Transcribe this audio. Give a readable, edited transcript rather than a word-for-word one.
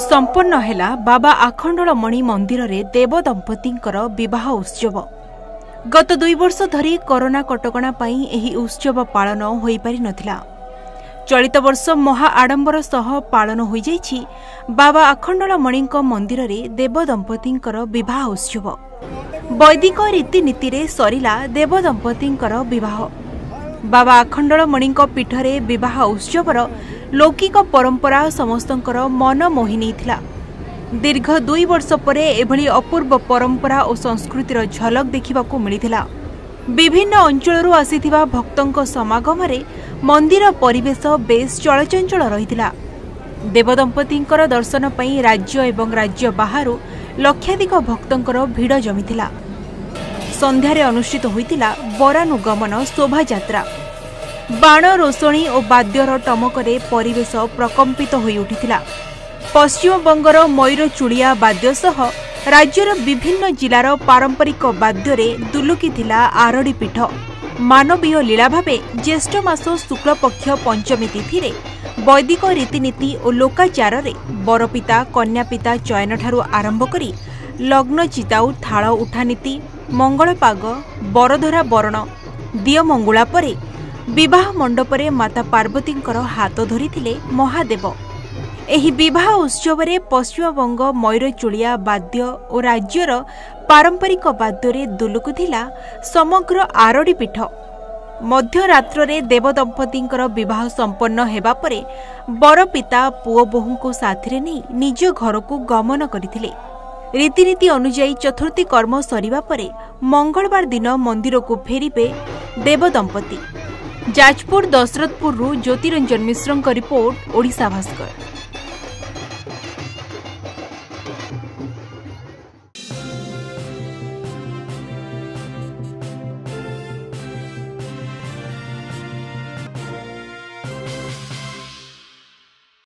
संपन्न हेला बाबा आखंडलमणि मंदिर रे देव दंपतींकर विवाह उत्सव। गत 2 वर्ष धरी कोरोना कटकणा पई एही उत्सव पालन होई पारि नथिला। चलित वर्ष महा आडंबर सह पालन होई जाईछि बाबा आखंडलमणिक मंदिर रे देव दंपतींकर विवाह उत्सव। वैदिक रीति नीति रे सरिला देव दंपतींकर विवाह। बाबा आखंडलमणिक पीठरे विवाह उत्सवर लौकिक परंपरा समस्तंकर मन मोहि नेथिला। दीर्घ 2 वर्ष परे एभली अपूर्व परंपरा और संस्कृतिर झलक देखिबाको मिलिथिला। विभिन्न अंचलरू आसीथिबा भक्तंक समागम रे मंदिर परिवेश बेस चलचंचल रहिथिला। देवदंपतींकर दर्शन पई राज्य एवं राज्य बाहरु लक्षाधिक भक्तंकर भीड़ जमिथिला। संध्यारे अनुष्ठित होइतिला वरानुगमन शोभा यात्रा। बाण रोशनी और बाद्यर टमकरे परिवेश प्रकम्पित होई उठिथिला। पश्चिमबंगर मयूर चुड़िया बाद्य सह राज्यर विभिन्न जिलार पारंपरिक बाद्यरे दुलुकिथिला आरडी पीठ। मानवीय लीला भावे ज्येष्ठ मास शुक्लपक्ष पंचमी तिथि वैदिक रीतिनीति और लोकाचार रे बरपिता कन्यापिता चयन ठारू आरंभ करी लग्न चिताऊ थाळ उठा नीति मंगल पाग बरधरा बरण दिय मंगुला परे विवाह मंडपरे माता पार्वतींकर हाथ धरिथिले महादेव। एही विवाह उत्सव रे पश्चिमबंग मयूर चुड़िया बाद्य और राज्यर पारंपरिक बाद्यरे दुलुकुथिला समग्र आरडी पीठ। मध्यरात्र रे देव दंपतींकर विवाह संपन्न हेबा परे बरपिता पुओ बोहूंको साथिरे नै निज घरको गमन करिथिले। रीतिनीति अनुसार चतुर्थी कर्म सरिबा परे मंगलवार दिन मंदिर को फेरिबे देव दंपती। जाजपुर दशरथपुरु ज्योतिरंजन मिश्रंक रिपोर्ट, ओडिशा भास्कर।